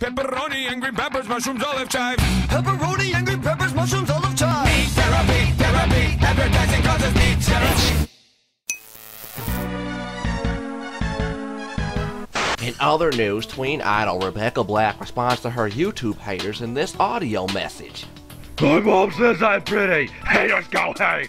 pepperoni and green peppers, mushrooms, olive chive. Pepperoni and green peppers, mushrooms, olive chive. Meat therapy, therapy, advertising causes meat therapy. In other news, tween idol Rebecca Black responds to her YouTube haters in this audio message. My mom says I'm pretty. Haters go hey.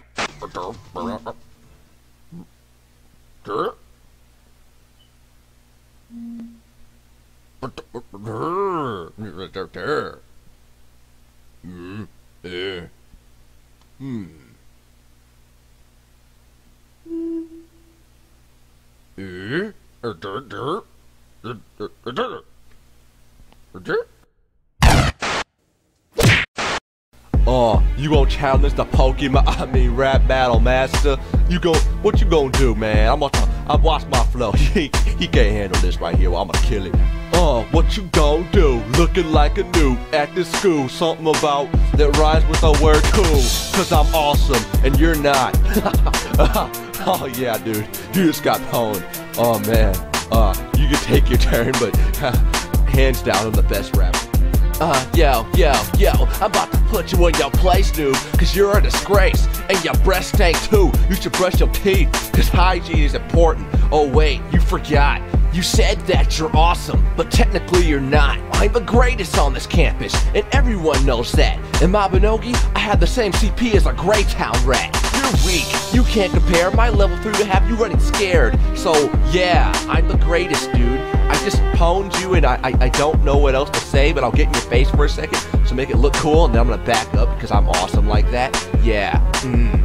You gonna challenge the Pokemon, rap battle master? What you gonna do, man? I watch my flow. He can't handle this right here. I'ma kill it. What you gonna do? Looking like a noob at this school. Something about that rhymes with the word cool. Cause I'm awesome and you're not. Oh yeah, dude. You just got pwned. Oh man. You can take your turn, but hands down, I'm the best rapper. Yo, I'm about to put you in your place, dude, cause you're a disgrace, and your breath stank too. You should brush your teeth, cause hygiene is important. Oh wait, you forgot. You said that you're awesome, but technically you're not. I'm the greatest on this campus, and everyone knows that. In Mabinogi, I had the same CP as a Greytown rat. You're weak, you can't compare my level 3 to have you running scared. So yeah, I'm the greatest, dude. I just pwned you and I don't know what else to say, but I'll get in your face for a second to make it look cool, and then I'm gonna back up because I'm awesome like that. Yeah.